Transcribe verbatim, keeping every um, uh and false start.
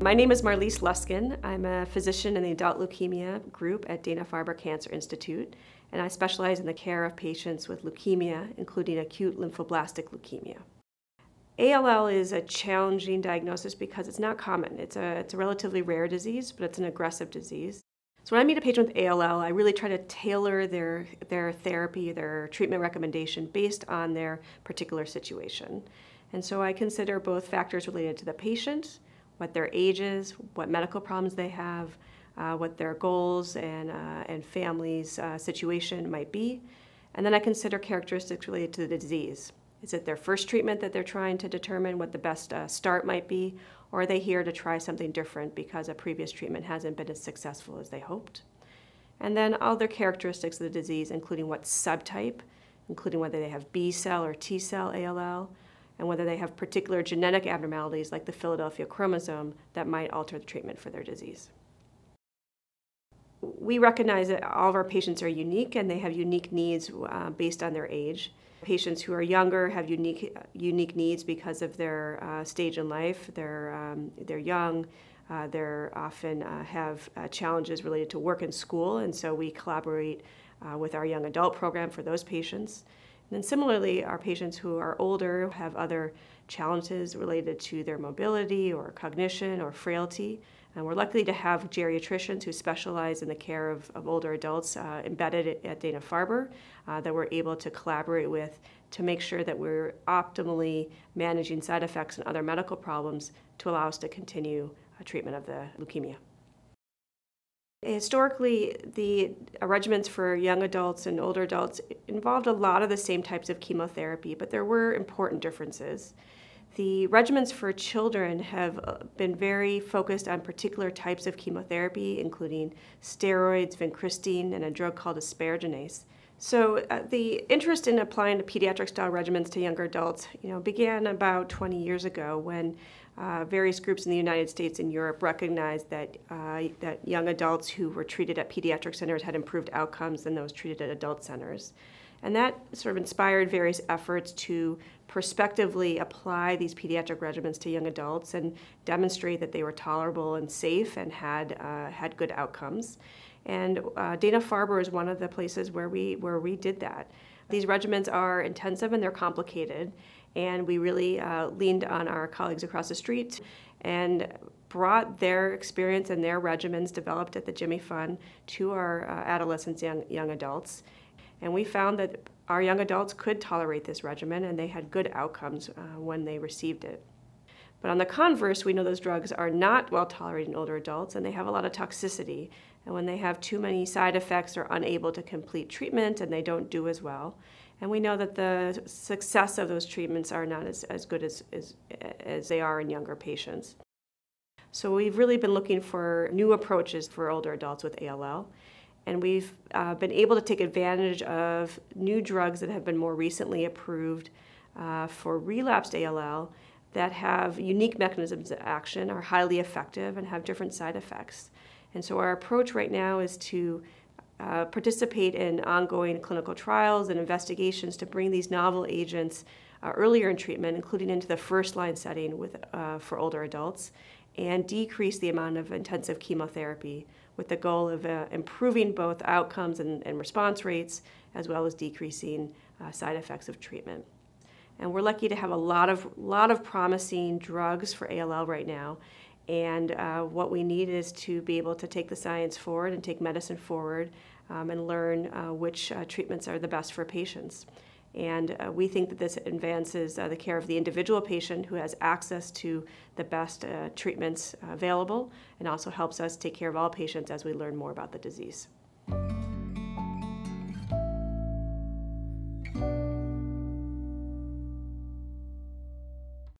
My name is Marlise Luskin. I'm a physician in the adult leukemia group at Dana-Farber Cancer Institute, and I specialize in the care of patients with leukemia, including acute lymphoblastic leukemia. A L L is a challenging diagnosis because it's not common. It's a, it's a relatively rare disease, but it's an aggressive disease. So when I meet a patient with A L L, I really try to tailor their, their therapy, their treatment recommendation based on their particular situation. And so I consider both factors related to the patient, what their age is, what medical problems they have, uh, what their goals and, uh, and family's uh, situation might be. And then I consider characteristics related to the disease. Is it their first treatment that they're trying to determine what the best uh, start might be, or are they here to try something different because a previous treatment hasn't been as successful as they hoped? And then other characteristics of the disease, including what subtype, including whether they have B-cell or T-cell A L L, and whether they have particular genetic abnormalities like the Philadelphia chromosome that might alter the treatment for their disease. We recognize that all of our patients are unique and they have unique needs uh, based on their age. Patients who are younger have unique, unique needs because of their uh, stage in life. They're, um, they're young, uh, they're often uh, have uh, challenges related to work and school, and so we collaborate uh, with our young adult program for those patients. And similarly, our patients who are older have other challenges related to their mobility or cognition or frailty. And we're lucky to have geriatricians who specialize in the care of, of older adults uh, embedded at Dana-Farber uh, that we're able to collaborate with to make sure that we're optimally managing side effects and other medical problems to allow us to continue uh, treatment of the leukemia. Historically, the regimens for young adults and older adults involved a lot of the same types of chemotherapy, but there were important differences. The regimens for children have been very focused on particular types of chemotherapy, including steroids, vincristine, and a drug called asparaginase. So uh, the interest in applying the pediatric-style regimens to younger adults you know, began about twenty years ago when uh, various groups in the United States and Europe recognized that, uh, that young adults who were treated at pediatric centers had improved outcomes than those treated at adult centers. And that sort of inspired various efforts to prospectively apply these pediatric regimens to young adults and demonstrate that they were tolerable and safe and had, uh, had good outcomes. And uh, Dana-Farber is one of the places where we, where we did that. These regimens are intensive and they're complicated, and we really uh, leaned on our colleagues across the street and brought their experience and their regimens developed at the Jimmy Fund to our uh, adolescents and young, young adults. And we found that our young adults could tolerate this regimen and they had good outcomes uh, when they received it. But on the converse, we know those drugs are not well tolerated in older adults and they have a lot of toxicity. And when they have too many side effects, they're unable to complete treatment and they don't do as well. And we know that the success of those treatments are not as, as good as, as, as they are in younger patients. So we've really been looking for new approaches for older adults with A L L. And we've uh, been able to take advantage of new drugs that have been more recently approved uh, for relapsed A L L that have unique mechanisms of action, are highly effective, and have different side effects. And so our approach right now is to uh, participate in ongoing clinical trials and investigations to bring these novel agents uh, earlier in treatment, including into the first-line setting with, uh, for older adults, and decrease the amount of intensive chemotherapy with the goal of uh, improving both outcomes and, and response rates, as well as decreasing uh, side effects of treatment. And we're lucky to have a lot of, lot of promising drugs for A L L right now. And uh, what we need is to be able to take the science forward and take medicine forward um, and learn uh, which uh, treatments are the best for patients. And uh, we think that this advances uh, the care of the individual patient who has access to the best uh, treatments available, and also helps us take care of all patients as we learn more about the disease.